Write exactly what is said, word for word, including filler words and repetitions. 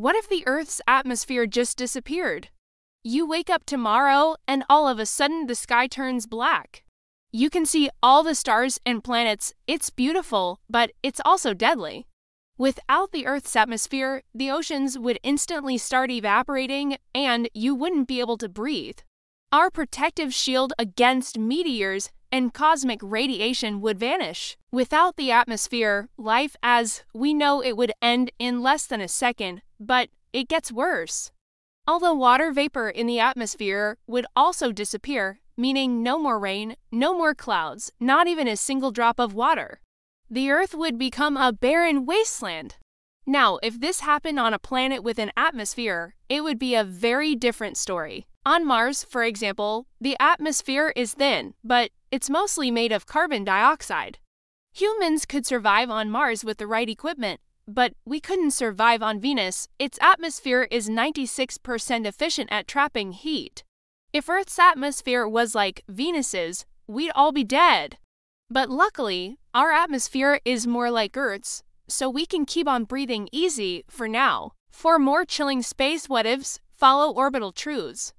What if the Earth's atmosphere just disappeared? You wake up tomorrow, and all of a sudden the sky turns black. You can see all the stars and planets. It's beautiful, but it's also deadly. Without the Earth's atmosphere, the oceans would instantly start evaporating, and you wouldn't be able to breathe. Our protective shield against meteors and cosmic radiation would vanish. Without the atmosphere, life as we know it would end in less than a second, but it gets worse. All the water vapor in the atmosphere would also disappear, meaning no more rain, no more clouds, not even a single drop of water. The Earth would become a barren wasteland. Now, if this happened on a planet with an atmosphere, it would be a very different story. On Mars, for example, the atmosphere is thin, but it's mostly made of carbon dioxide. Humans could survive on Mars with the right equipment, but we couldn't survive on Venus. Its atmosphere is ninety-six percent efficient at trapping heat. If Earth's atmosphere was like Venus's, we'd all be dead. But luckily, our atmosphere is more like Earth's, so we can keep on breathing easy for now. For more chilling space what-ifs, follow Orbital Truths.